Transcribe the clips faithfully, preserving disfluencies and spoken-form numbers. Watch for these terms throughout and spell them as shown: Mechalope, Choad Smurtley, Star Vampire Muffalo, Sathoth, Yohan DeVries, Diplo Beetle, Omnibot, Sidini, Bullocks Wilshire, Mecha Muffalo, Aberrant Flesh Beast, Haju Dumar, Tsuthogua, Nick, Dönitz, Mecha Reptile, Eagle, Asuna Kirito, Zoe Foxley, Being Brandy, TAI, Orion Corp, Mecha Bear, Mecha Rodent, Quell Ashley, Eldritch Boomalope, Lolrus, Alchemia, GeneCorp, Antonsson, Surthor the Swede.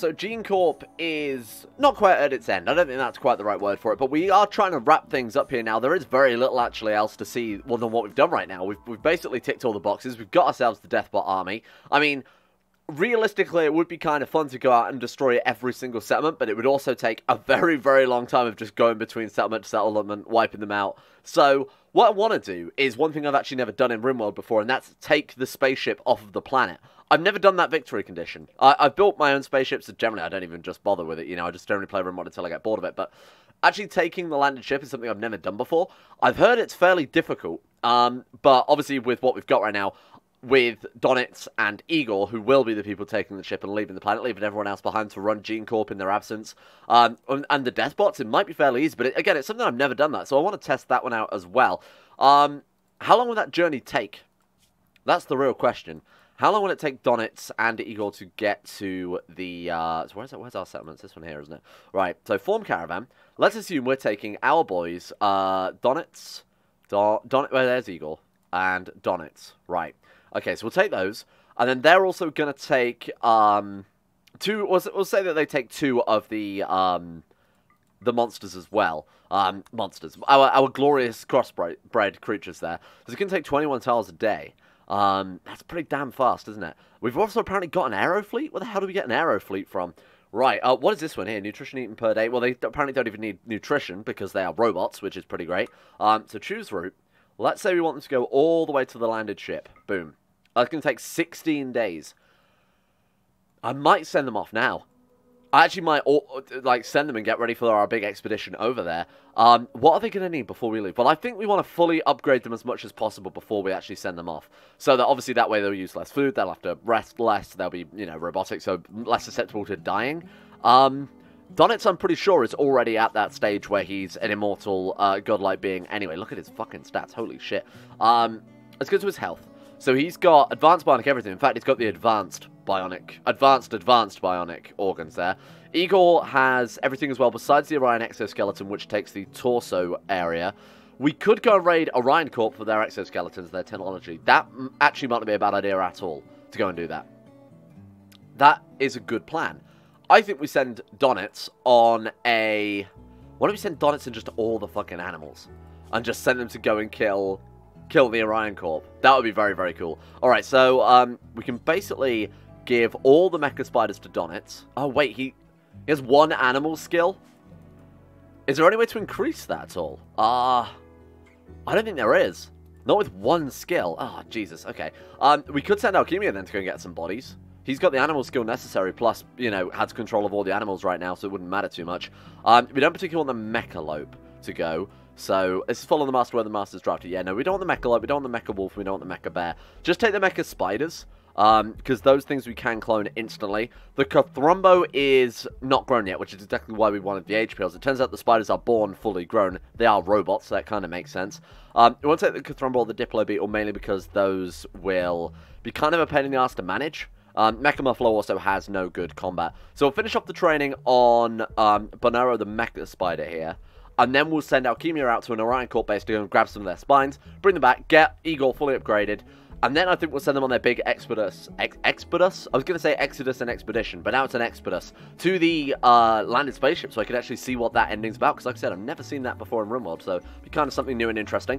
So GeneCorp is not quite at its end. I don't think that's quite the right word for it, but we are trying to wrap things up here now. There is very little actually else to see well, than what we've done right now. We've, we've basically ticked all the boxes. We've got ourselves the Deathbot army. I mean, realistically, it would be kind of fun to go out and destroy every single settlement, but it would also take a very, very long time of just going between settlement to settlement, wiping them out. So what I want to do is one thing I've actually never done in RimWorld before, and that's take the spaceship off of the planet. I've never done that victory condition. I, I've built my own spaceships, so generally I don't even just bother with it, you know, I just generally play RimWorld until I get bored of it, but actually taking the landed ship is something I've never done before. I've heard it's fairly difficult, um, but obviously with what we've got right now, with Dönitz and Igor, who will be the people taking the ship and leaving the planet, leaving everyone else behind to run GeneCorp in their absence. Um, and the Deathbots, it might be fairly easy, but it, again, it's something I've never done that, so I want to test that one out as well. Um, how long will that journey take? That's the real question. How long will it take Dönitz and Igor to get to the... Uh, so where's, that, where's our settlements? This one here, isn't it? Right, so form caravan. Let's assume we're taking our boys, uh, Dönitz, Don, Don, well, there's Igor, and Dönitz, right. Okay, so we'll take those, and then they're also going to take, um, two, we'll, we'll say that they take two of the, um, the monsters as well. Um, monsters. Our, our glorious crossbred creatures there. So it's going to take twenty-one tiles a day. Um, that's pretty damn fast, isn't it? We've also apparently got an aero fleet? Where the hell do we get an aero fleet from? Right, uh, what is this one here? Nutrition eaten per day. Well, they apparently don't even need nutrition because they are robots, which is pretty great. Um, so choose route. Let's say we want them to go all the way to the landed ship. Boom. That's going to take sixteen days. I might send them off now. I actually might like send them and get ready for our big expedition over there. Um, what are they going to need before we leave? Well, I think we want to fully upgrade them as much as possible before we actually send them off. So that obviously that way they'll use less food, they'll have to rest less, they'll be, you know, robotic, so less susceptible to dying. Um... Dönitz, I'm pretty sure, is already at that stage where he's an immortal, uh, godlike being. Anyway, look at his fucking stats. Holy shit. Um, let's go to his health. So he's got advanced bionic everything. In fact, he's got the advanced bionic, advanced, advanced bionic organs there. Igor has everything as well, besides the Orion exoskeleton, which takes the torso area. We could go and raid Orion Corp for their exoskeletons, their technology. That actually might not be a bad idea at all, to go and do that. That is a good plan. I think we send Dönitz on a... Why don't we send Dönitz and just all the fucking animals? And just send them to go and kill kill the Orion Corp. That would be very, very cool. Alright, so um, we can basically give all the Mecha Spiders to Dönitz. Oh, wait, he, he has one animal skill? Is there any way to increase that at all? Ah, uh, I don't think there is. Not with one skill. Oh, Jesus, okay. Um, we could send Alchemia then to go and get some bodies. He's got the animal skill necessary, plus, you know, has control of all the animals right now, so it wouldn't matter too much. Um, we don't particularly want the Mechalope to go, so let's follow the master where the master's drafted. Yeah, no, we don't want the Mechalope, we don't want the Mecha Wolf, we don't want the Mecha Bear. Just take the Mecha Spiders, um, because those things we can clone instantly. The Thrumbo is not grown yet, which is exactly why we wanted the age pills. It turns out the spiders are born fully grown. They are robots, so that kind of makes sense. Um, we won't take the Thrumbo or the Diplo Beetle, mainly because those will be kind of a pain in the ass to manage. Um, Mecha Muffalo also has no good combat. So we'll finish off the training on um, Bonaro the Mecha Spider here. And then we'll send Alchemia out to an Orion Corp base to go and grab some of their spines, bring them back, get Eagle fully upgraded. And then I think we'll send them on their big Expedus. Ex Expedus? I was going to say Exodus and Expedition, but now it's an Expedus. To the uh, landed spaceship, so I could actually see what that ending's about. Because like I said, I've never seen that before in RimWorld, so it'd be kind of something new and interesting.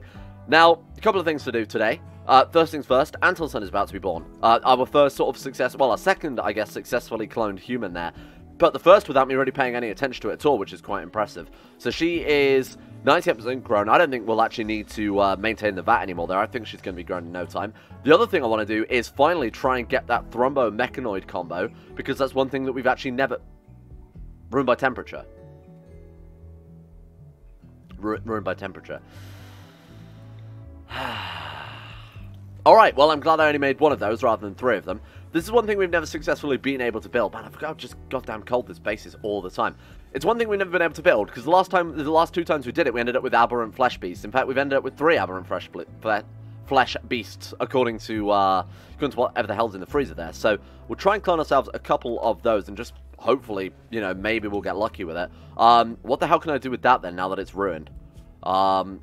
Now, a couple of things to do today. Uh, first things first, Antonsson is about to be born. Uh, our first sort of success, well, our second, I guess, successfully cloned human there. But the first without me really paying any attention to it at all, which is quite impressive. So she is ninety-eight percent grown. I don't think we'll actually need to uh, maintain the vat anymore there. I think she's going to be grown in no time. The other thing I want to do is finally try and get that Thrumbo Mechanoid combo, because that's one thing that we've actually never... Ruined by temperature. Ru ruined by temperature. Alright, well, I'm glad I only made one of those rather than three of them. This is one thing we've never successfully been able to build. Man, I forgot how just goddamn cold this base is all the time. It's one thing we've never been able to build, because the last time, the last two times we did it, we ended up with Aberrant Flesh Beast. In fact, we've ended up with three Aberrant Flesh, fle flesh Beasts, according to, uh, according to whatever the hell's in the freezer there. So, we'll try and clone ourselves a couple of those, and just hopefully, you know, maybe we'll get lucky with it. Um, what the hell can I do with that then, now that it's ruined? Um...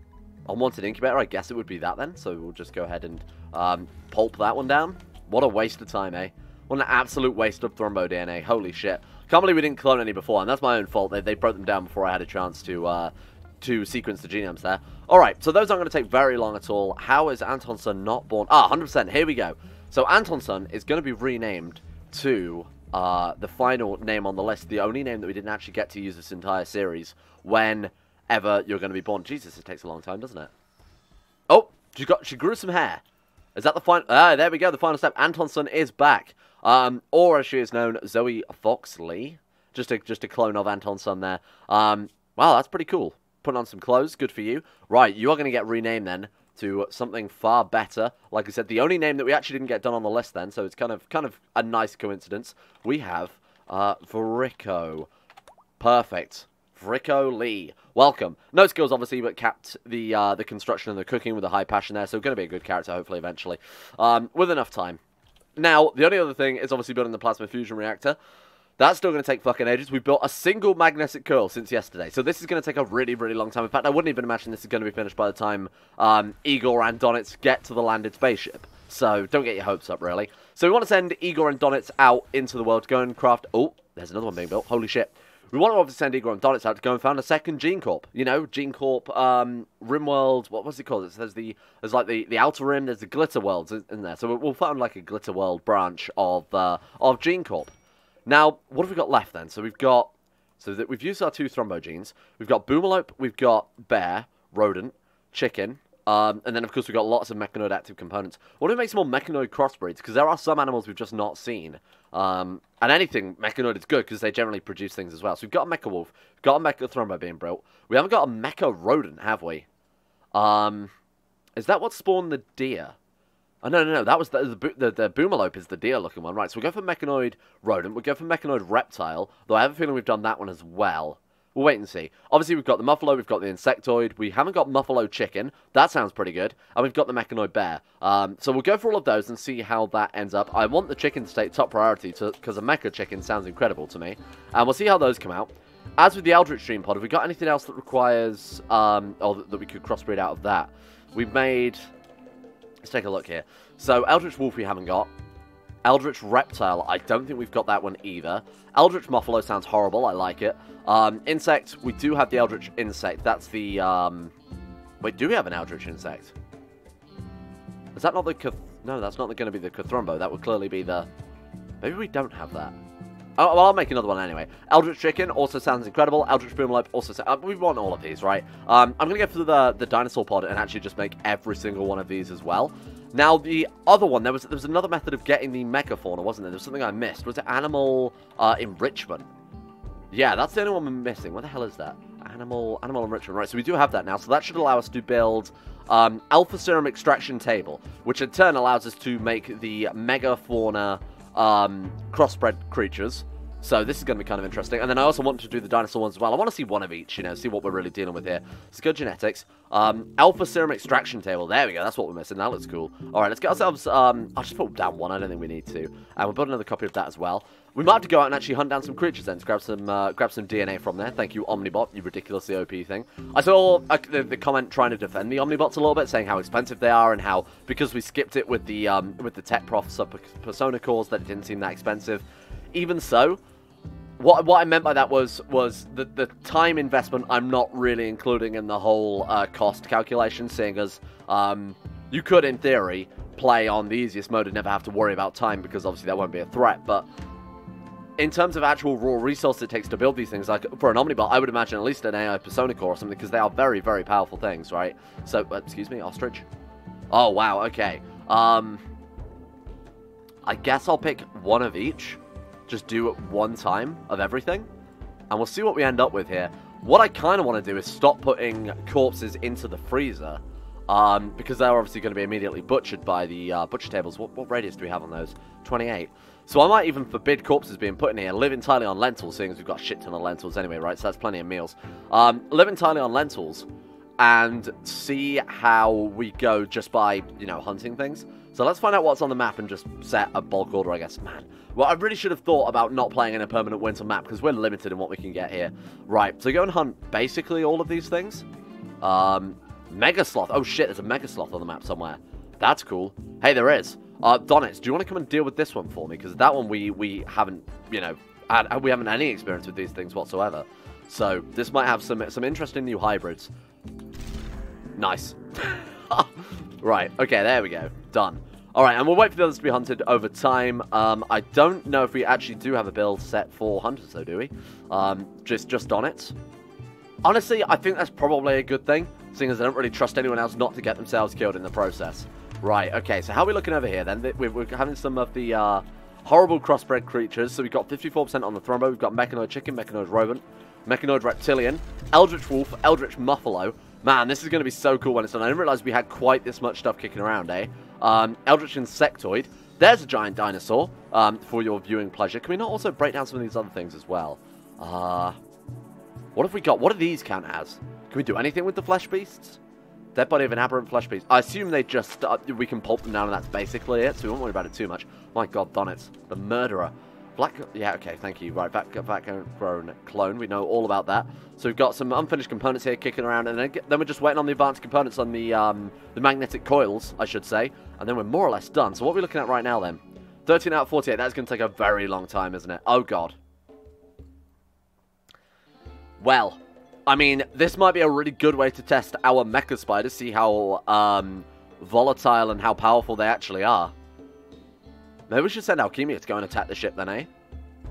Unwanted incubator, I guess it would be that then, so we'll just go ahead and um, pulp that one down. What a waste of time, eh? What an absolute waste of Thrumbo D N A, holy shit. Can't believe we didn't clone any before, and that's my own fault. They, they broke them down before I had a chance to uh, to sequence the genomes there. Alright, so those aren't going to take very long at all. How is Antonsson not born? Ah, one hundred percent. Here we go. So Antonsson is going to be renamed to uh, the final name on the list, the only name that we didn't actually get to use this entire series, whenever you're going to be born. Jesus, it takes a long time, doesn't it? Oh, she, got, she grew some hair. Is that the final? Ah, there we go, the final step. Antonsson is back. Um, or as she is known, Zoe Foxley. Just a, just a clone of Antonsson there. Um, wow, that's pretty cool. Putting on some clothes, good for you. Right, you are going to get renamed then to something far better. Like I said, the only name that we actually didn't get done on the list then, so it's kind of kind of a nice coincidence. We have uh, Vrico. Perfect. Vrico Lee. Welcome. No skills, obviously, but kept the uh, the construction and the cooking with a high passion there, so going to be a good character, hopefully, eventually. Um, with enough time. Now, the only other thing is obviously building the plasma fusion reactor. That's still going to take fucking ages. We've built a single magnetic curl since yesterday. So this is going to take a really, really long time. In fact, I wouldn't even imagine this is going to be finished by the time um, Igor and Dönitz get to the landed spaceship. So don't get your hopes up, really. So we want to send Igor and Dönitz out into the world to go and craft... Oh, there's another one being built. Holy shit. We want to obviously send Igor and Dönitz out to go and found a second GeneCorp. You know, GeneCorp, um, RimWorld, what was it called? It's, there's, the, there's like the, the Outer Rim, there's the Glitter Worlds in there. So we'll found like a Glitter World branch of, uh, of GeneCorp. Now, what have we got left then? So we've got, so that we've used our two Thrumbo genes. We've got Boomalope, we've got Bear, Rodent, Chicken, um, and then of course we've got lots of mechanoid active components. What do we make some more mechanoid crossbreeds? Because there are some animals we've just not seen. Um, and anything mechanoid is good because they generally produce things as well. So we've got a Mecha Wolf, we've got a Mecha Thrumbo being built. We haven't got a Mecha Rodent, have we? Um, is that what spawned the deer? Oh, no, no, no, that was the, the, the, the Boomalope is the deer-looking one. Right, so we'll go for Mechanoid Rodent. We'll go for Mechanoid Reptile, though I have a feeling we've done that one as well. We'll wait and see. Obviously, we've got the Muffalo, we've got the Insectoid. We haven't got Muffalo Chicken. That sounds pretty good. And we've got the Mechanoid Bear. Um, so we'll go for all of those and see how that ends up. I want the chicken to take top priority because a Mecha Chicken sounds incredible to me. And we'll see how those come out. As with the Eldritch Dream Pod, have we got anything else that requires... Um, or that we could crossbreed out of that? We've made... Let's take a look here. So, Eldritch Wolf we haven't got. Eldritch Reptile, I don't think we've got that one either. Eldritch Muffalo sounds horrible, I like it. Um, Insect, we do have the Eldritch Insect. That's the, um... Wait, do we have an Eldritch Insect? Is that not the... Cath no, that's not going to be the Thrumbo. That would clearly be the... Maybe we don't have that. Oh, well, I'll make another one anyway. Eldritch Chicken also sounds incredible. Eldritch Boomalope also sounds... Uh, we want all of these, right? Um, I'm going to go for the, the Dinosaur Pod and actually just make every single one of these as well. Now, the other one, there was there was another method of getting the Megafauna, wasn't there? There was something I missed. Was it Animal uh, Enrichment? Yeah, that's the only one I'm missing. What the hell is that? Animal animal Enrichment. Right, so we do have that now. So that should allow us to build um, Alpha Serum Extraction Table, which in turn allows us to make the Megafauna... Um, crossbred creatures. So this is going to be kind of interesting. And then I also want to do the dinosaur ones as well. I want to see one of each, you know, see what we're really dealing with here. Let's go genetics. Um, Alpha Serum Extraction Table. There we go. That's what we're missing. That looks cool. All right, let's get ourselves... Um, I'll just put down one. I don't think we need to. And we'll build another copy of that as well. We might have to go out and actually hunt down some creatures then to grab some, uh, grab some D N A from there. Thank you, Omnibot, you ridiculously O P thing. I saw uh, the, the comment trying to defend the Omnibots a little bit, saying how expensive they are and how, because we skipped it with the, um, with the Tech Prof sub-persona calls, that it didn't seem that expensive. Even so... What, what I meant by that was was the, the time investment I'm not really including in the whole uh, cost calculation, seeing as um, you could, in theory, play on the easiest mode and never have to worry about time, because obviously that won't be a threat, but in terms of actual raw resource it takes to build these things, like for an Omnibot, I would imagine at least an A I Persona Core or something, because they are very, very powerful things, right? So, uh, excuse me, Ostrich? Oh, wow, okay. Um, I guess I'll pick one of each. Just do it one time of everything, and we'll see what we end up with here. What I kind of want to do is stop putting corpses into the freezer, um, because they're obviously going to be immediately butchered by the uh, butcher tables. What, what radius do we have on those? twenty-eight. So I might even forbid corpses being put in here. Live entirely on lentils, seeing as we've got a shit ton of lentils anyway, right? So that's plenty of meals. Um, live entirely on lentils, and see how we go just by, you know, hunting things. So let's find out what's on the map and just set a bulk order, I guess. Man, well, I really should have thought about not playing in a permanent winter map because we're limited in what we can get here. Right, so go and hunt basically all of these things. Um, Mega Sloth. Oh, shit, there's a Mega Sloth on the map somewhere. That's cool. Hey, there is. Uh, Dönitz, do you want to come and deal with this one for me? Because that one we, we haven't, you know, and we haven't any experience with these things whatsoever. So this might have some some interesting new hybrids. Nice. Right. Okay. There we go. Done. All right, and we'll wait for the others to be hunted over time. Um, I don't know if we actually do have a build set for hunters, though, do we? Um, just just on it. Honestly, I think that's probably a good thing, seeing as I don't really trust anyone else not to get themselves killed in the process. Right, okay, so how are we looking over here, then? We're, we're having some of the uh, horrible crossbred creatures. So we've got fifty-four percent on the Thrumbo. We've got Mechanoid Chicken, Mechanoid Rodent, Mechanoid Reptilian, Eldritch Wolf, Eldritch Muffalo. Man, this is going to be so cool when it's done. I didn't realize we had quite this much stuff kicking around, eh? Um, Eldritch Insectoid. There's a giant dinosaur um, for your viewing pleasure. Can we not also break down some of these other things as well? Uh, what have we got? What do these count as? Can we do anything with the flesh beasts? Dead body of an aberrant flesh beast. I assume they just... Uh, we can pulp them down and that's basically it, so we won't worry about it too much. My god, Dönitz, the murderer. Black... Yeah, okay, thank you. Right, back, back grown clone. We know all about that. So we've got some unfinished components here kicking around, and then, then we're just waiting on the advanced components on the um, the magnetic coils, I should say. And then we're more or less done. So what are we looking at right now, then? thirteen out of forty-eight. That's going to take a very long time, isn't it? Oh, god. Well, I mean, this might be a really good way to test our Mecha Spider, see how um, volatile and how powerful they actually are. Maybe we should send Alchemia to go and attack the ship then, eh?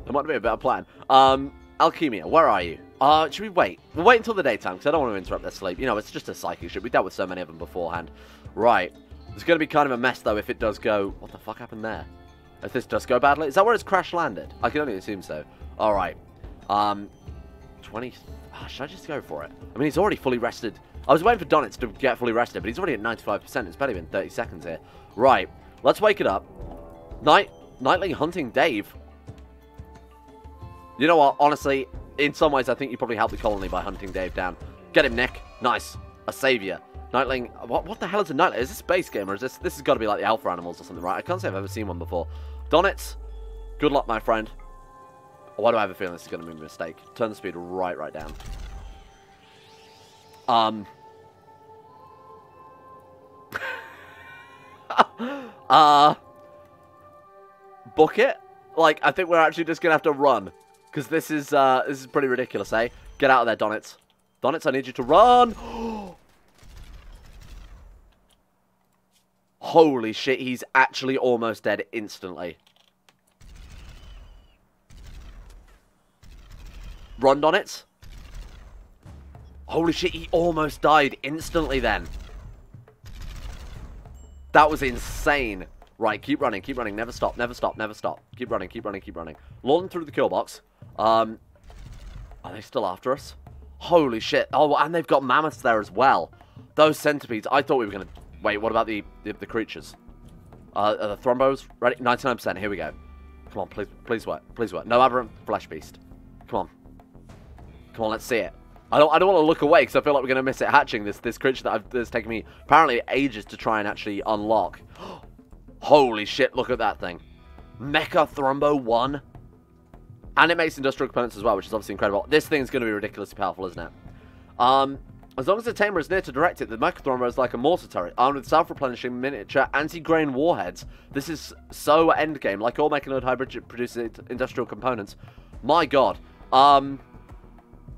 That might be a better plan. Um, Alchemia, where are you? Uh, should we wait? We'll wait until the daytime, because I don't want to interrupt their sleep. You know, it's just a psychic ship. We dealt with so many of them beforehand. Right. It's going to be kind of a mess, though, if it does go... What the fuck happened there? If this does go badly... Is that where it's crash-landed? I can only assume so. All right. Um, twenty... Oh, should I just go for it? I mean, he's already fully rested. I was waiting for Dönitz to get fully rested, but he's already at ninety-five percent. It's barely been thirty seconds here. Right. Let's wake it up. Night, nightly hunting Dave. You know what? Honestly, in some ways, I think you probably helped the colony by hunting Dave down. Get him, Nick. Nice. A savior. Nightling. What, what the hell is a nightling? Is this a space game or is this? This has got to be like the alpha animals or something, right? I can't say I've ever seen one before. Dönitz. Good luck, my friend. Why do I have a feeling this is going to be a mistake? Turn the speed right, right down. Um. uh. Book it? Like, I think we're actually just gonna have to run. Because this is, uh, this is pretty ridiculous, eh? Get out of there, Dönitz. Dönitz, I need you to run! Holy shit, he's actually almost dead instantly. Run, Dönitz. Holy shit, he almost died instantly then. That was insane. Right, keep running, keep running, never stop, never stop, never stop. Keep running, keep running, keep running. Lawn through the kill box. Um, are they still after us? Holy shit. Oh, and they've got mammoths there as well. Those centipedes, I thought we were going to... Wait, what about the the, the creatures? Uh, are the Thrumbos ready? ninety-nine percent, here we go. Come on, please, please work, please work. No aberrant flesh beast. Come on. Come on, let's see it. I don't, I don't want to look away because I feel like we're going to miss it hatching, this, this creature that I've, that's taken me apparently ages to try and actually unlock. Holy shit, look at that thing. Mecha Thrumbo one. And it makes industrial components as well, which is obviously incredible. This thing's going to be ridiculously powerful, isn't it? Um, as long as the Tamer is near to direct it, the Mecha Thrumbo is like a mortar turret, armed with self-replenishing miniature anti-grain warheads. This is so endgame. Like all Mechanoid hybrid, it produces industrial components. My god. Um,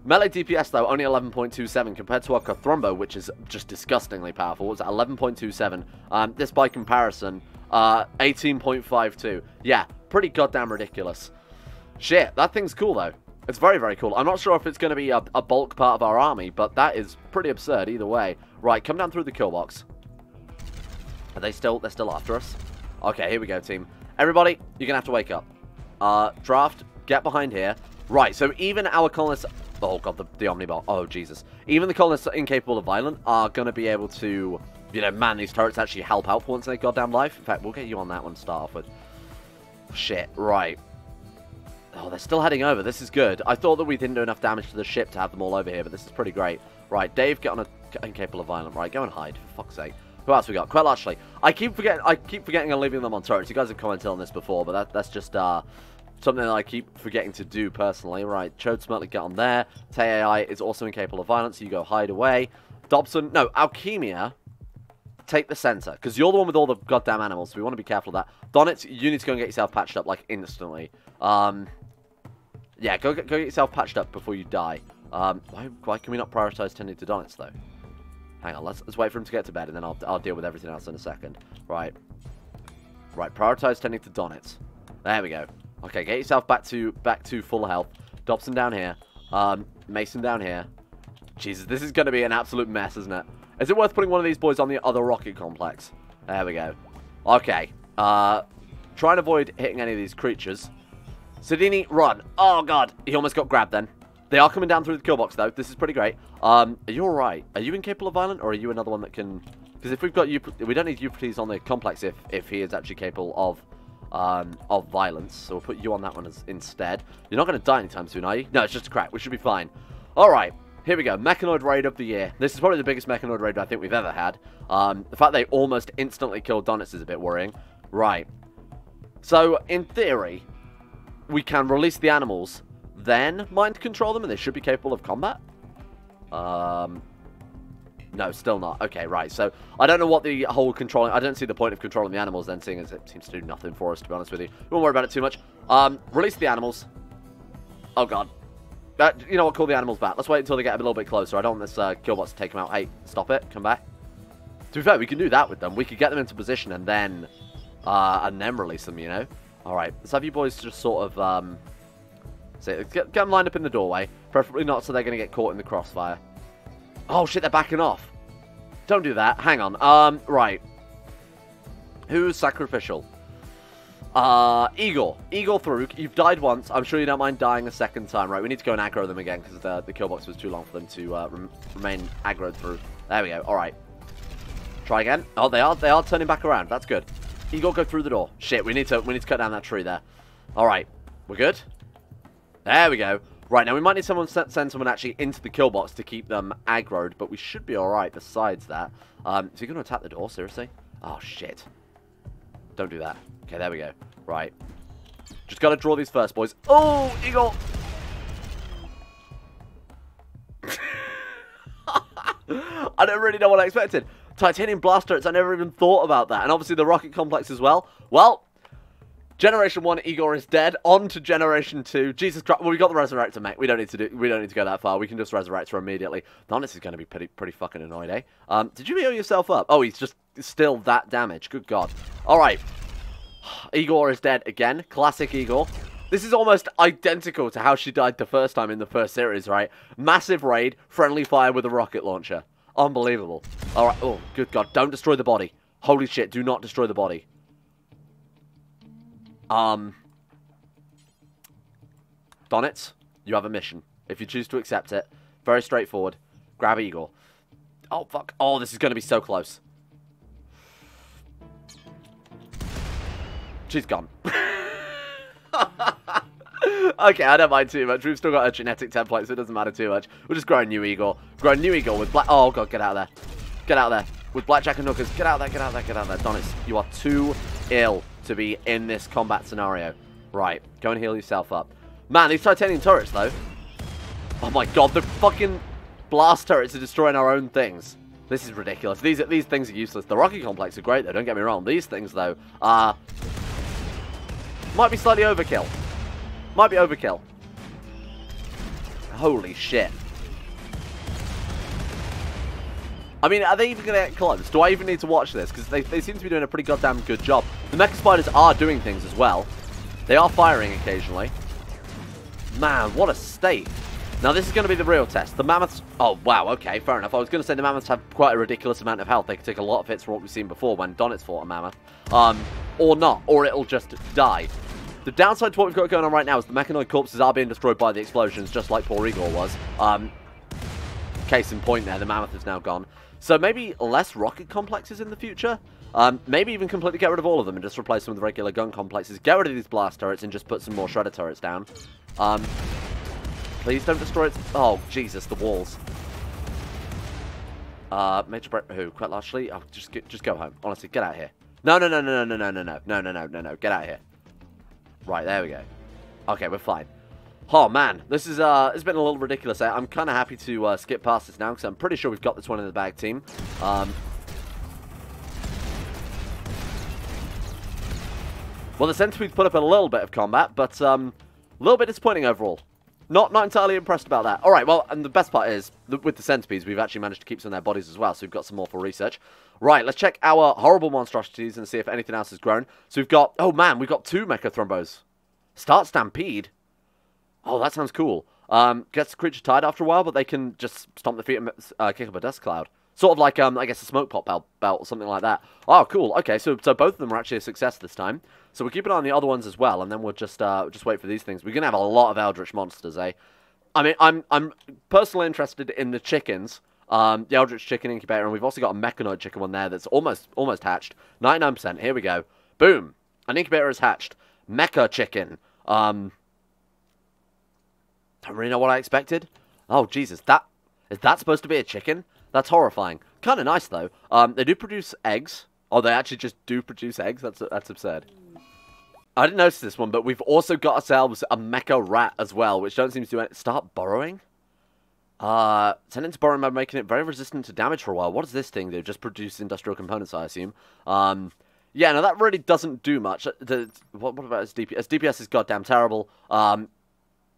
melee D P S, though, only eleven point two seven compared to our Thrumbo, which is just disgustingly powerful. It's eleven point two seven. Um, this, by comparison... Uh, eighteen point five two. Yeah, pretty goddamn ridiculous. Shit, that thing's cool, though. It's very, very cool. I'm not sure if it's going to be a, a bulk part of our army, but that is pretty absurd either way. Right, come down through the kill box. Are they still... They're still after us? Okay, here we go, team. Everybody, you're going to have to wake up. Uh, draft, get behind here. Right, so even our colonists... Oh, God, the, the Omnibot. Oh, Jesus. Even the colonists incapable of violence are going to be able to... You know, man, these turrets actually help out for once in their goddamn life. In fact, we'll get you on that one to start off with. Shit, right. Oh, they're still heading over. This is good. I thought that we didn't do enough damage to the ship to have them all over here, but this is pretty great. Right, Dave, get on a... Incapable of violent. Right, go and hide, for fuck's sake. Who else we got? Quell Ashley. I keep forgetting I keep forgetting I'm leaving them on turrets. You guys have commented on this before, but that, that's just uh, something that I keep forgetting to do personally. Right, Choad Smurtley, get on there. T A I is also incapable of violence. So you go hide away. Dobson... No, Alchemia... Take the center, because you're the one with all the goddamn animals, so we want to be careful of that. Dönitz, you need to go and get yourself patched up, like, instantly. Um, yeah, go, go get yourself patched up before you die. Um, why, why can we not prioritize tending to Dönitz, though? Hang on, let's, let's wait for him to get to bed, and then I'll, I'll deal with everything else in a second. Right. Right, prioritize tending to Dönitz. There we go. Okay, get yourself back to back to full health. Dobson down here. Um, Mason down here. Jesus, this is going to be an absolute mess, isn't it? Is it worth putting one of these boys on the other rocket complex? There we go. Okay. Uh, try and avoid hitting any of these creatures. Sidini, run. Oh, God. He almost got grabbed then. They are coming down through the kill box, though. This is pretty great. Um, are you all right? Are you incapable of violence, or are you another one that can... Because if we've got... We don't need Euphrates on the complex if, if he is actually capable of... Um, of violence, so we'll put you on that one as, instead. You're not going to die anytime soon, are you? No, it's just a crack. We should be fine. All right, here we go. Mechanoid raid of the year. This is probably the biggest mechanoid raid I think we've ever had. Um, the fact they almost instantly killed Dönitz is a bit worrying. Right. So, in theory, we can release the animals, then mind control them, and they should be capable of combat? Um... No, still not. Okay, right. So, I don't know what the whole controlling... I don't see the point of controlling the animals then, seeing as it seems to do nothing for us, to be honest with you. We won't worry about it too much. Um, release the animals. Oh, God. Uh, you know what? Call the animals back. Let's wait until they get a little bit closer. I don't want this uh, killbot to take them out. Hey, stop it. Come back. To be fair, we can do that with them. We could get them into position and then... Uh, and then release them, you know? All right. Let's have you boys just sort of... Um, see, get, get them lined up in the doorway. Preferably not so they're going to get caught in the crossfire. Oh, shit, they're backing off. Don't do that. Hang on. Um, right. Who's sacrificial? Uh, Igor. Igor Thruk, you've died once. I'm sure you don't mind dying a second time. Right, we need to go and aggro them again because the, the kill box was too long for them to uh, rem remain aggroed through. There we go. All right. Try again. Oh, they are they are turning back around. That's good. Igor, go through the door. Shit, we need to we need to cut down that tree there. All right. We're good? There we go. Right, now we might need someone send someone actually into the kill box to keep them aggroed, but we should be alright besides that. Um, so you're going to attack the door, seriously? Oh, shit. Don't do that. Okay, there we go. Right. Just got to draw these first, boys. Oh, Eagle! I don't really know what I expected. Titanium blast turrets, I never even thought about that. And obviously the rocket complex as well. Well... Generation one, Igor is dead. On to Generation two. Jesus Christ. Well, we got the Resurrector, mate. We don't need to do. We don't need to go that far. We can just Resurrect her immediately. Dönitz is going to be pretty, pretty fucking annoyed, eh? Um, did you heal yourself up? Oh, he's just still that damage. Good God. All right. Igor is dead again. Classic Igor. This is almost identical to how she died the first time in the first series, right? Massive raid, friendly fire with a rocket launcher. Unbelievable. All right. Oh, good God. Don't destroy the body. Holy shit. Do not destroy the body. Um, Dönitz, you have a mission. If you choose to accept it, very straightforward. Grab Igor. Oh, fuck. Oh, this is going to be so close. She's gone. Okay, I don't mind too much. We've still got a genetic template, so it doesn't matter too much. We'll just grow a new Igor. Grow a new Igor with black... Oh, God, get out of there. Get out of there. With blackjack and hookers. Get out of there, get out of there, get out of there. Dönitz, you are too ill to be in this combat scenario. Right, go and heal yourself up. Man, these titanium turrets, though. Oh my God, the fucking blast turrets are destroying our own things. This is ridiculous. These these things are useless. The rocket complex are great, though. Don't get me wrong. These things, though, are... Might be slightly overkill. Might be overkill. Holy shit. I mean, are they even going to get close? Do I even need to watch this? Because they, they seem to be doing a pretty goddamn good job. The Mecha Spiders are doing things as well. They are firing occasionally. Man, what a state. Now, this is going to be the real test. The Mammoths... Oh, wow, okay, fair enough. I was going to say the Mammoths have quite a ridiculous amount of health. They can take a lot of hits from what we've seen before when Dönitz fought a Mammoth. Um, or not, or it'll just die. The downside to what we've got going on right now is the Mechanoid corpses are being destroyed by the explosions, just like poor Igor was. Um, case in point there, the Mammoth is now gone. So maybe less rocket complexes in the future? Um, maybe even completely get rid of all of them and just replace them with regular gun complexes. Get rid of these blast turrets and just put some more shredder turrets down. Um, please don't destroy it. Oh, Jesus, the walls. Uh, Major Break... Who? Quite largely? Oh, just, get, just go home. Honestly, get out of here. No, no, no, no, no, no, no, no, no, no, no, no, no. Get out of here. Right, there we go. Okay, we're fine. Oh, man, this is uh, it's been a little ridiculous. I, I'm kind of happy to uh, skip past this now because I'm pretty sure we've got this one in the bag, team. Um, well, the Centipedes put up a little bit of combat, but a um, little bit disappointing overall. Not not entirely impressed about that. All right, well, and the best part is, with the centipedes, we've actually managed to keep some of their bodies as well, so we've got some more for research. Right, let's check our horrible monstrosities and see if anything else has grown. So we've got, oh man, we've got two Mecha Thrumbos. Start Stampede? Oh, that sounds cool. Um, gets the creature tied after a while, but they can just stomp their feet and uh, kick up a dust cloud. Sort of like, um, I guess, a smoke pop belt, belt or something like that. Oh, cool. Okay, so so both of them are actually a success this time. So we'll keep an eye on the other ones as well, and then we'll just uh, just wait for these things. We're gonna have a lot of Eldritch monsters, eh? I mean, I'm I'm personally interested in the chickens, um, the Eldritch Chicken incubator, and we've also got a Mechanoid chicken one there that's almost almost hatched. ninety-nine percent. Here we go. Boom. An incubator is hatched. Mecha Chicken. Um, don't really know what I expected. Oh Jesus, that is that supposed to be a chicken? That's horrifying. Kind of nice, though. Um, they do produce eggs. Oh, they actually just do produce eggs? That's that's absurd. I didn't notice this one, but we've also got ourselves a Mecha Rat as well, which don't seem to do anything. Start burrowing? Uh, send it to burrowing by making it very resistant to damage for a while. What does this thing do? Just produce industrial components, I assume. Um, yeah, no, that really doesn't do much. The, what, what about its D P S? Its D P S is goddamn terrible. Um...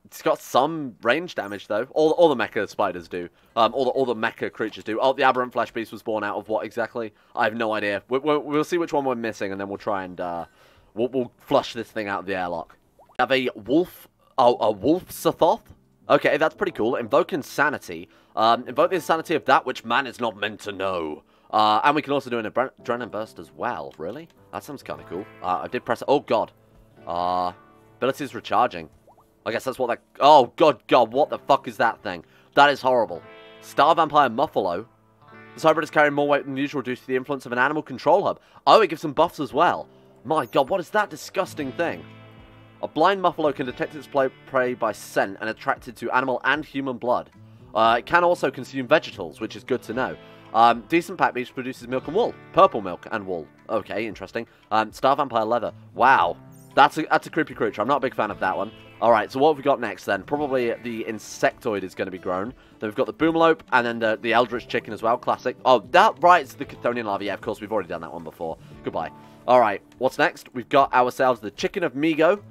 It's got some range damage, though. All, all the mecha spiders do. Um, all, the, all the mecha creatures do. Oh, the Aberrant Flesh Beast was born out of what exactly? I have no idea. We, we, we'll see which one we're missing, and then we'll try and... Uh, we'll, we'll flush this thing out of the airlock. We have a wolf... Oh, a wolf Sathoth? Okay, that's pretty cool. Invoke Insanity. Um, invoke the insanity of that which man is not meant to know. Uh, and we can also do an Adrenaline Burst as well. Really? That sounds kind of cool. Uh, I did press... Oh, God. Uh, abilities recharging. I guess that's what that... Oh, God, God, what the fuck is that thing? That is horrible. Star Vampire Muffalo. This hybrid is carrying more weight than usual due to the influence of an animal control hub. Oh, it gives some buffs as well. My God, what is that disgusting thing? A blind Muffalo can detect its prey by scent and attracted to animal and human blood. Uh, it can also consume vegetals, which is good to know. Um, decent pack beast produces milk and wool. Purple milk and wool. Okay, interesting. Um, Star Vampire Leather. Wow. That's a, that's a creepy creature. I'm not a big fan of that one. Alright, so what have we got next then? Probably the Insectoid is going to be grown. Then we've got the Boomalope and then the, the Eldritch Chicken as well, classic. Oh, that right's the Chthonian Larvae. Yeah, of course, we've already done that one before. Goodbye. Alright, what's next? We've got ourselves the Chicken of Migo.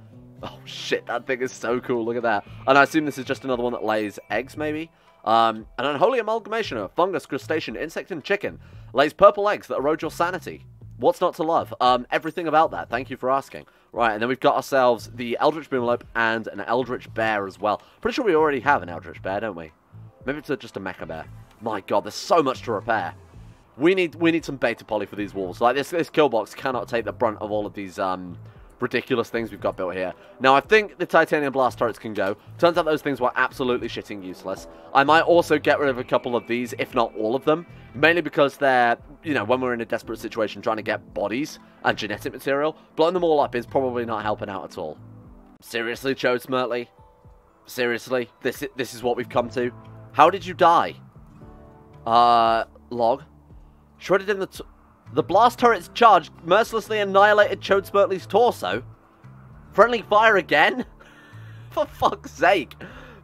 Oh shit, that thing is so cool, look at that. And I assume this is just another one that lays eggs, maybe? Um, an unholy amalgamation of fungus, crustacean, insect and chicken. Lays purple eggs that erode your sanity. What's not to love? Um, everything about that. Thank you for asking. Right, and then we've got ourselves the Eldritch Boomalope and an Eldritch Bear as well. Pretty sure we already have an Eldritch Bear, don't we? Maybe it's just a Mecha Bear. My God, there's so much to repair. We need we need some Beta Poly for these walls. Like, this, this kill box cannot take the brunt of all of these um, ridiculous things we've got built here. Now, I think the Titanium Blast Turrets can go. Turns out those things were absolutely shitting useless. I might also get rid of a couple of these, if not all of them. Mainly because they're... You know, when we're in a desperate situation trying to get bodies and genetic material, blowing them all up is probably not helping out at all. Seriously, Choad Smurtley? Seriously? This, this is what we've come to? How did you die? Uh, log? Shredded in the... T the blast turret's charge mercilessly annihilated Choad Smurtley's torso? Friendly fire again? For fuck's sake.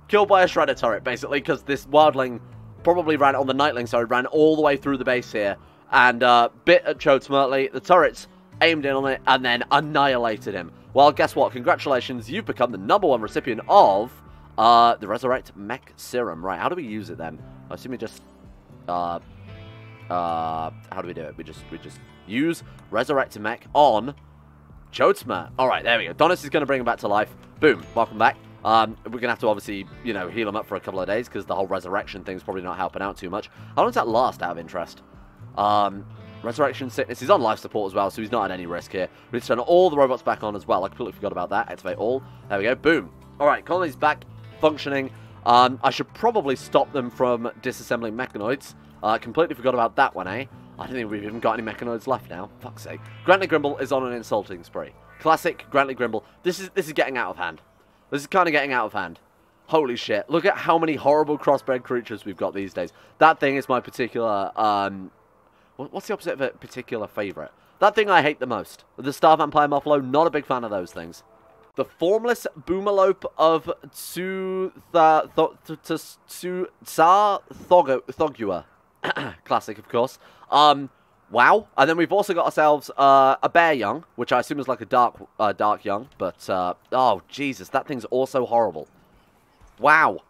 Killed by a shredder turret, basically, because this wildling probably ran... On the nightling, sorry, ran all the way through the base here. And uh, bit at Choad Smurtley, the turrets aimed in on it, and then annihilated him. Well, guess what? Congratulations, you've become the number one recipient of uh, the Resurrect Mech Serum. Right, how do we use it then? I assume we just... Uh, uh, how do we do it? We just we just use Resurrect Mech on Choad Smurtley. Alright, there we go. Donis is going to bring him back to life. Boom, welcome back. Um, we're going to have to obviously, you know, heal him up for a couple of days, because the whole resurrection thing's probably not helping out too much. How long does that last, out of interest? Um, Resurrection Sickness. He's on life support as well, so he's not at any risk here. We need to turn all the robots back on as well. I completely forgot about that. Activate all. There we go. Boom. Alright, Colony's back functioning. Um, I should probably stop them from disassembling mechanoids. I uh, completely forgot about that one, eh? I don't think we've even got any mechanoids left now. Fuck's sake. Grantley Grimble is on an insulting spree. Classic Grantley Grimble. This is, this is getting out of hand. This is kind of getting out of hand. Holy shit. Look at how many horrible crossbred creatures we've got these days. That thing is my particular, um... What's the opposite of a particular favourite? That thing I hate the most. The Star Vampire Muffalo, not a big fan of those things. The Formless Boomalope of Tsuthogua. Classic, of course. Um, wow. And then we've also got ourselves uh, a Bear Young, which I assume is like a Dark uh, dark Young. But, uh, oh, Jesus, that thing's also horrible. Wow.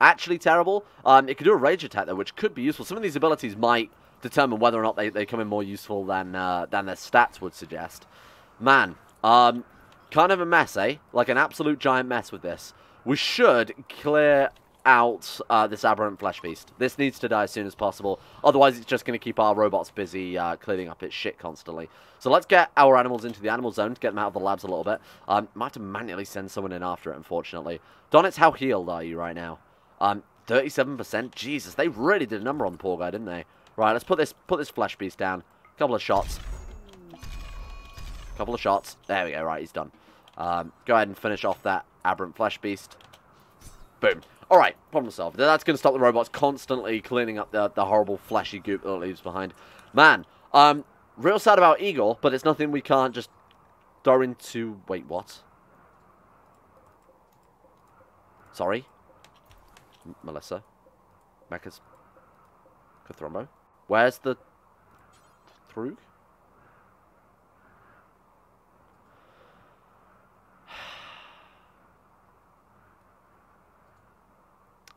Actually terrible. Um, it could do a rage attack, though, which could be useful. Some of these abilities might determine whether or not they, they come in more useful than, uh, than their stats would suggest. Man. Um, kind of a mess, eh? Like an absolute giant mess with this. We should clear out uh, this Aberrant Flesh Beast. This needs to die as soon as possible. Otherwise, it's just going to keep our robots busy uh, cleaning up its shit constantly. So let's get our animals into the animal zone to get them out of the labs a little bit. Um, might have to manually send someone in after it, unfortunately. Dönitz, how healed are you right now? Um, thirty-seven percent? Jesus, they really did a number on the poor guy, didn't they? Right, let's put this put this Flesh Beast down. Couple of shots. Couple of shots. There we go. Right, he's done. Um, go ahead and finish off that Aberrant Flesh Beast. Boom. Alright, problem solved. That's going to stop the robots constantly cleaning up the, the horrible fleshy goop that it leaves behind. Man, um, real sad about Igor, but it's nothing we can't just throw into... Wait, what? Sorry? M Melissa? Mecha's... Thrumbo? Where's the... Thrug?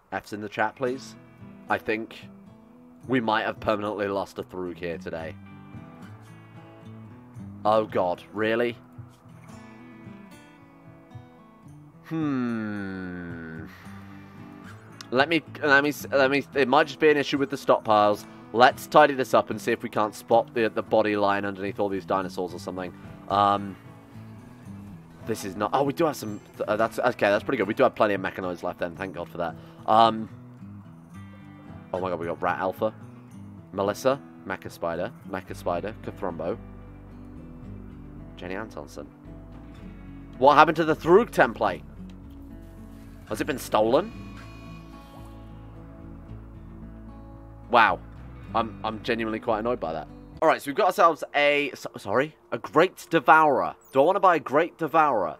F's in the chat, please. I think we might have permanently lost a Thrug here today. Oh, God. Really? Hmm. Let me... Let me... Let me... It might just be an issue with the stockpiles. Let's tidy this up and see if we can't spot the, the body lying underneath all these dinosaurs or something. Um... This is not... Oh, we do have some... Uh, that's okay, that's pretty good. We do have plenty of mechanoids left then. Thank God for that. Um, oh, my God. We got Rat Alpha. Melissa. Mecha Spider. Mecha Spider. Thrumbo. Jenny Antonsson. What happened to the Thrug template? Has it been stolen? Wow. I'm, I'm genuinely quite annoyed by that. Alright, so we've got ourselves a... Sorry? A Great Devourer. Do I want to buy a Great Devourer?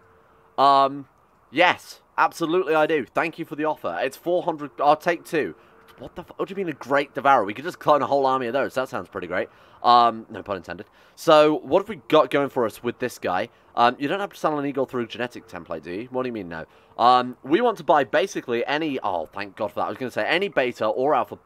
Um, yes. Absolutely I do. Thank you for the offer. It's four hundred... I'll take two. What the... What do you mean a Great Devourer? We could just clone a whole army of those. That sounds pretty great. Um, no pun intended. So, what have we got going for us with this guy? Um, you don't have to sell an Eagle through genetic template, do you? What do you mean no? Um, we want to buy basically any... Oh, thank God for that. I was going to say any Beta or Alpha...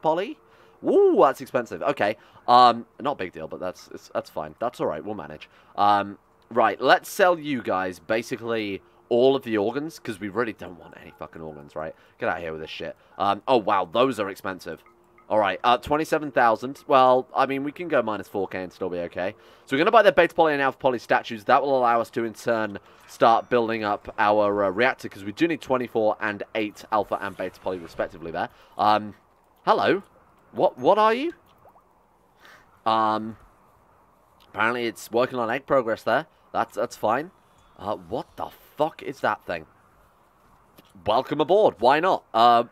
Poly? Ooh, that's expensive. Okay. Um, not a big deal, but that's it's, that's fine. That's all right. We'll manage. Um, right. Let's sell you guys basically all of the organs, because we really don't want any fucking organs, right? Get out of here with this shit. Um, oh, wow. Those are expensive. All right. Uh, twenty-seven thousand. Well, I mean, we can go minus four K and still be okay. So we're going to buy the Beta Poly and Alpha Poly statues. That will allow us to, in turn, start building up our uh, reactor, because we do need twenty-four and eight Alpha and Beta Poly, respectively, there. Um, hello. What what are you? Um, apparently it's working on egg progress there. That's that's fine. Uh, what the fuck is that thing? Welcome aboard. Why not? Uh,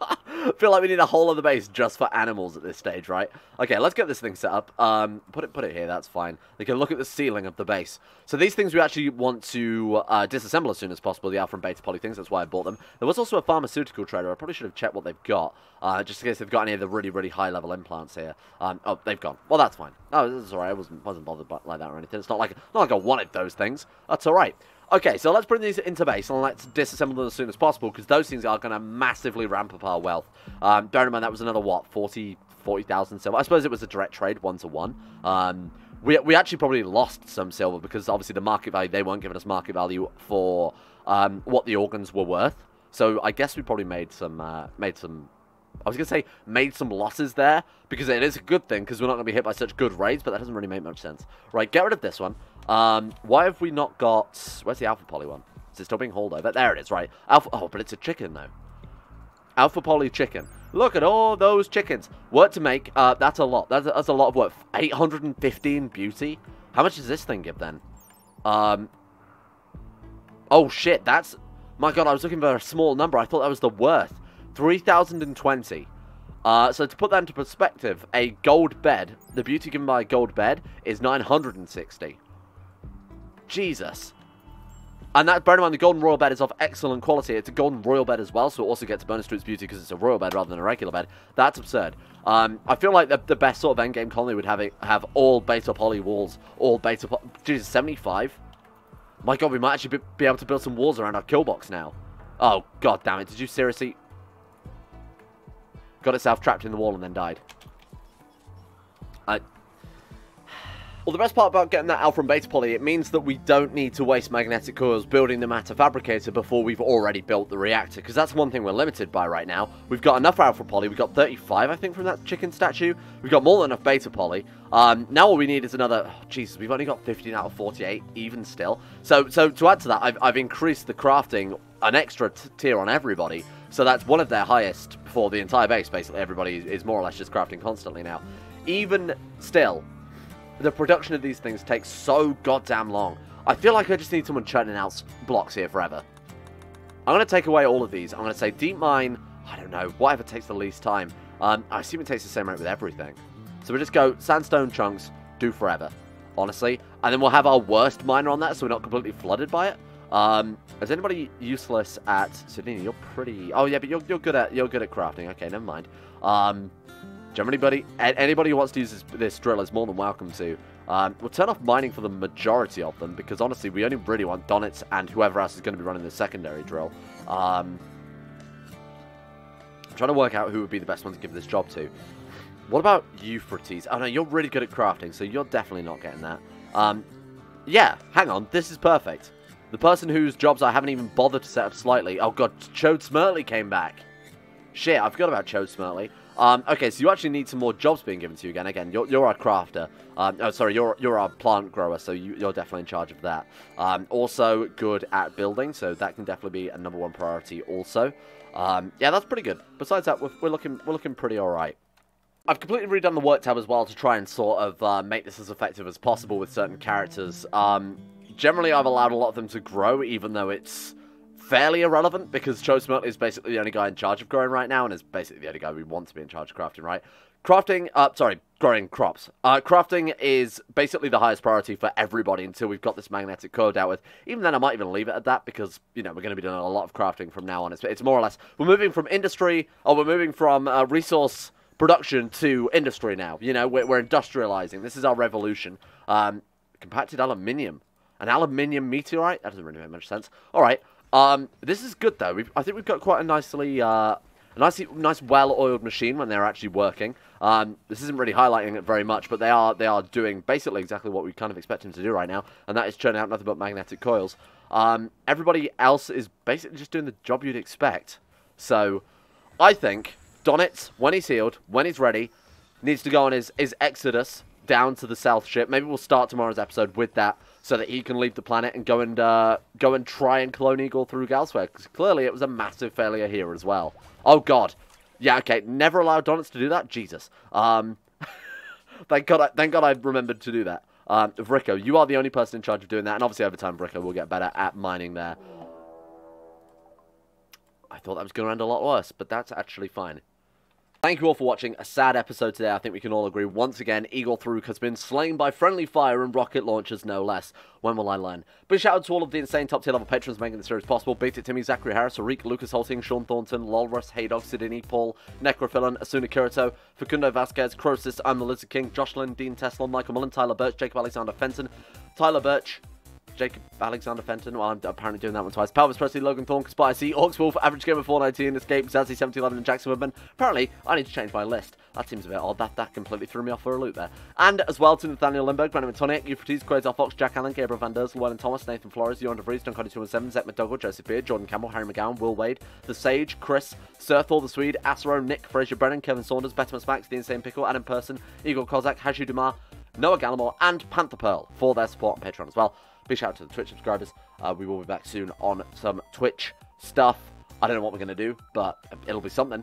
I feel like we need a whole other base just for animals at this stage, right? Okay, let's get this thing set up. Um, put it put it here. That's fine. They can look at the ceiling of the base. So these things we actually want to uh, disassemble as soon as possible. The Alpha and Beta Poly things. That's why I bought them. There was also a pharmaceutical trader. I probably should have checked what they've got, uh, just in case they've got any of the really really high level implants here. Um, oh, they've gone. Well, that's fine. Oh, this is alright. I wasn't wasn't bothered by, like that or anything. It's not like not like I wanted those things. That's alright. Okay, so let's bring these into base, and let's disassemble them as soon as possible, because those things are going to massively ramp up our wealth. Um, bear in mind, that was another, what, forty thousand silver? I suppose it was a direct trade, one-to-one. -one. Um, we, we actually probably lost some silver, because obviously the market value, they weren't giving us market value for um, what the organs were worth. So I guess we probably made some, uh, made some, I was going to say made some losses there, because it is a good thing, because we're not going to be hit by such good raids, but that doesn't really make much sense. Right, get rid of this one. Um, why have we not got... Where's the Alpha Poly one? Is it still being hauled over? There it is, right. Alpha... Oh, but it's a chicken, though. Alpha Poly chicken. Look at all those chickens. Work to make. Uh, that's a lot. That's a, that's a lot of work. eight hundred fifteen beauty? How much does this thing give, then? Um... Oh, shit. That's... My God, I was looking for a small number. I thought that was the worth. three thousand twenty. Uh, so to put that into perspective, a gold bed, the beauty given by a gold bed, is nine hundred sixty. Jesus. And that, bear in mind, the Golden Royal Bed is of excellent quality. It's a Golden Royal Bed as well, so it also gets bonus to its beauty because it's a Royal Bed rather than a regular bed. That's absurd. Um, I feel like the, the best sort of endgame colony would have it, have all Beta Poly walls, all Beta Poly... Jesus, seventy-five? My God, we might actually be, be able to build some walls around our kill box now. Oh, god damn it. Did you seriously... Got itself trapped in the wall and then died. I... Well, the best part about getting that out from Beta Poly, it means that we don't need to waste magnetic coils building the Matter Fabricator before we've already built the reactor, because that's one thing we're limited by right now. We've got enough out from Poly. We've got thirty-five, I think, from that chicken statue. We've got more than enough Beta Poly. Um, now all we need is another... Oh, Jesus, we've only got fifteen out of forty-eight, even still. So, so to add to that, I've, I've increased the crafting an extra t tier on everybody. So that's one of their highest for the entire base, basically. Everybody is more or less just crafting constantly now. Even still, the production of these things takes so goddamn long. I feel like I just need someone churning out blocks here forever. I'm going to take away all of these. I'm going to say deep mine, I don't know, whatever takes the least time. Um, I assume it takes the same rate with everything. So we'll just go sandstone chunks, do forever, honestly. And then we'll have our worst miner on that so we're not completely flooded by it. Um, is anybody useless at Sidini? You're pretty. Oh yeah, but you're you're good at you're good at crafting. Okay, never mind. Um, anybody anybody who wants to use this, this drill is more than welcome to. Um, we'll turn off mining for the majority of them because honestly, we only really want Dönitz and whoever else is going to be running the secondary drill. Um, I'm trying to work out who would be the best one to give this job to. What about Euphrates? Oh no, you're really good at crafting, so you're definitely not getting that. Um, yeah, hang on, this is perfect. The person whose jobs I haven't even bothered to set up slightly. Oh god, Choad Smurtley came back. Shit, I forgot about Choad Smurtley. Um, okay, so you actually need some more jobs being given to you again. Again, you're, you're our crafter. Um, oh, sorry, you're you're our plant grower, so you, you're definitely in charge of that. Um, also good at building, so that can definitely be a number one priority also. Um, yeah, that's pretty good. Besides that, we're, we're looking we're looking pretty all right. I've completely redone the work tab as well to try and sort of uh, make this as effective as possible with certain characters. Um... Generally, I've allowed a lot of them to grow, even though it's fairly irrelevant, because Choad Smurtley is basically the only guy in charge of growing right now, and is basically the only guy we want to be in charge of crafting, right? Crafting, uh, sorry, growing crops. Uh, crafting is basically the highest priority for everybody until we've got this magnetic core dealt with. Even then, I might even leave it at that, because, you know, we're going to be doing a lot of crafting from now on. It's, it's more or less, we're moving from industry, or we're moving from uh, resource production to industry now. You know, we're, we're industrializing. This is our revolution. Um, compacted aluminium. An aluminium meteorite? That doesn't really make much sense. Alright, um, this is good though. We've, I think we've got quite a nicely, uh, a nicely, nice well-oiled machine when they're actually working. Um, this isn't really highlighting it very much, but they are they are doing basically exactly what we kind of expect them to do right now, and that is churning out nothing but magnetic coils. Um, everybody else is basically just doing the job you'd expect. So, I think Dönitz, when he's healed, when he's ready, needs to go on his, his exodus down to the south ship. Maybe we'll start tomorrow's episode with that, so that he can leave the planet and go and uh, go and try and clone Eagle through elsewhere, because clearly it was a massive failure here as well. Oh, God. Yeah, okay, never allowed Dönitz to do that? Jesus. Um, thank, God I, thank God I remembered to do that. Um, Vrico, you are the only person in charge of doing that, and obviously over time Vrico will get better at mining there. I thought that was going to end a lot worse, but that's actually fine. Thank you all for watching. A sad episode today, I think we can all agree. Once again, Eagle Thrumbo has been slain by friendly fire and rocket launchers, no less. When will I learn? Big shout out to all of the insane top tier level patrons making this series possible. Beat It Timmy, Zachary Harris, Arik, Lucas Holting, Sean Thornton, Lolrus, Haydog, Sidini, Paul, Necrophilon, Asuna Kirito, Facundo Vasquez, Croesus, I'm the Lizard King, Josh Lynn, Dean Tesla, Michael Mullen, Tyler Birch, Jacob Alexander Fenton, Tyler Birch, Jacob Alexander Fenton, well, I'm apparently doing that one twice. Palvis Presley, Logan Thorne, Conspiracy, Orcswolf, Average Gamer four nineteen, Escape, Zazzy seventy eleven, and Jackson Woodman. Apparently, I need to change my list. That seems a bit odd. That, that completely threw me off for a loop there. And as well to Nathaniel Lindbergh, Brandon Tonic, Euphrates, Quasar Fox, Jack Allen, Gabriel Van Ders, Llewellyn Thomas, Nathan Flores, Yohan DeVries, Duncan two seventeen, Zach McDougall, Joseph Beard, Jordan Campbell, Harry McGowan, Will Wade, The Sage, Chris, Surthor the Swede, Asero, Nick, Fraser Brennan, Kevin Saunders, Betterman Max, The Insane Pickle, Adam Person, Igor Kozak, Haju Dumar, Noah Gallimore, and Panther Pearl for their support on Patreon as well. Big shout out to the Twitch subscribers. Uh, we will be back soon on some Twitch stuff. I don't know what we're going to do, but it'll be something.